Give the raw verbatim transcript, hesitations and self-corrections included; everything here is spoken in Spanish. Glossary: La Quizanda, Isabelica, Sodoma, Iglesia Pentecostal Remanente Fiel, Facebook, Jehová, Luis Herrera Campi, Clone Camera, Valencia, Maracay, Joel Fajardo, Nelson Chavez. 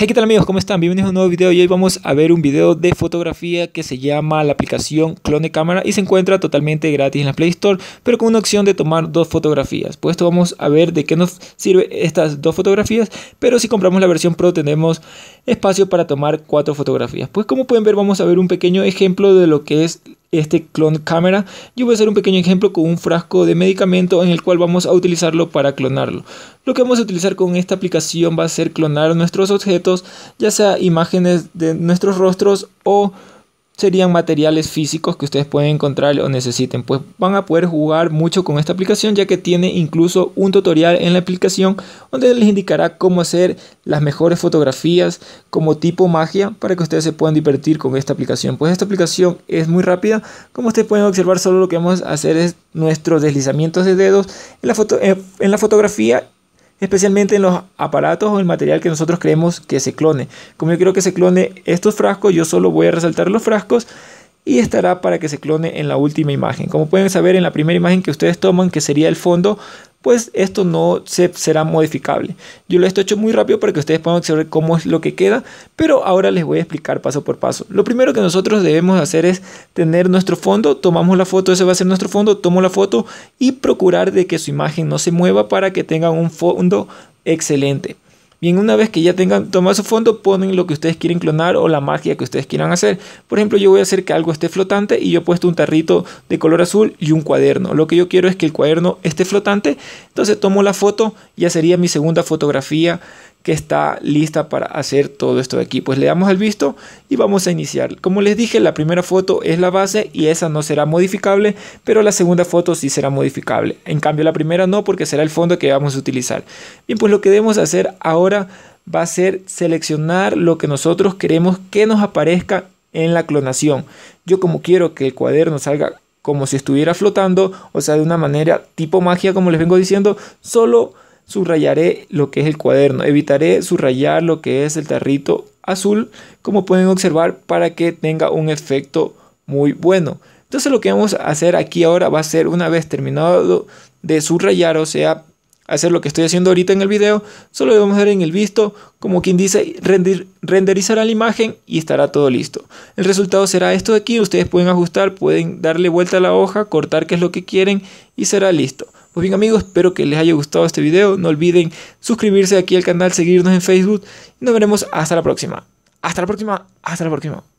Hey, ¿qué tal amigos? ¿Cómo están? Bienvenidos a un nuevo video y hoy vamos a ver un video de fotografía que se llama la aplicación Clone Camera y se encuentra totalmente gratis en la Play Store, pero con una opción de tomar dos fotografías. Pues esto vamos a ver de qué nos sirve estas dos fotografías, pero si compramos la versión Pro tenemos espacio para tomar cuatro fotografías. Pues como pueden ver vamos a ver un pequeño ejemplo de lo que es este Clone Camera. Yo voy a hacer un pequeño ejemplo con un frasco de medicamento en el cual vamos a utilizarlo para clonarlo. Lo que vamos a utilizar con esta aplicación va a ser clonar nuestros objetos, ya sea imágenes de nuestros rostros o serían materiales físicos que ustedes pueden encontrar o necesiten. Pues van a poder jugar mucho con esta aplicación, ya que tiene incluso un tutorial en la aplicación donde les indicará cómo hacer las mejores fotografías como tipo magia para que ustedes se puedan divertir con esta aplicación. Pues esta aplicación es muy rápida, como ustedes pueden observar solo lo que vamos a hacer es nuestros deslizamientos de dedos en la, foto, en la fotografía, especialmente en los aparatos o el material que nosotros creemos que se clone. Como yo quiero que se clone estos frascos, yo solo voy a resaltar los frascos y estará para que se clone en la última imagen. Como pueden saber, en la primera imagen que ustedes toman, que sería el fondo, pues esto no se, será modificable. Yo lo he hecho muy rápido para que ustedes puedan observar cómo es lo que queda, pero ahora les voy a explicar paso por paso. Lo primero que nosotros debemos hacer es tener nuestro fondo, tomamos la foto, ese va a ser nuestro fondo, tomo la foto y procurar de que su imagen no se mueva para que tengan un fondo excelente. Bien, una vez que ya tengan tomado su fondo, ponen lo que ustedes quieren clonar o la magia que ustedes quieran hacer. Por ejemplo, yo voy a hacer que algo esté flotante y yo he puesto un tarrito de color azul y un cuaderno. Lo que yo quiero es que el cuaderno esté flotante, entonces tomo la foto, ya sería mi segunda fotografía que está lista para hacer todo esto de aquí. Pues le damos al visto y vamos a iniciar. Como les dije, la primera foto es la base y esa no será modificable, pero la segunda foto sí será modificable. En cambio la primera no, porque será el fondo que vamos a utilizar. Bien, pues lo que debemos hacer ahora va a ser seleccionar lo que nosotros queremos que nos aparezca en la clonación. Yo como quiero que el cuaderno salga como si estuviera flotando, o sea de una manera tipo magia como les vengo diciendo, solo subrayaré lo que es el cuaderno, evitaré subrayar lo que es el tarrito azul, como pueden observar, para que tenga un efecto muy bueno. Entonces lo que vamos a hacer aquí ahora va a ser, una vez terminado de subrayar, o sea, hacer lo que estoy haciendo ahorita en el video, solo debemos dar en el visto, como quien dice, render, renderizará la imagen y estará todo listo. El resultado será esto de aquí, ustedes pueden ajustar, pueden darle vuelta a la hoja, cortar qué es lo que quieren y será listo. Pues bien amigos, espero que les haya gustado este video, no olviden suscribirse aquí al canal, seguirnos en Facebook y nos veremos hasta la próxima. Hasta la próxima, hasta la próxima.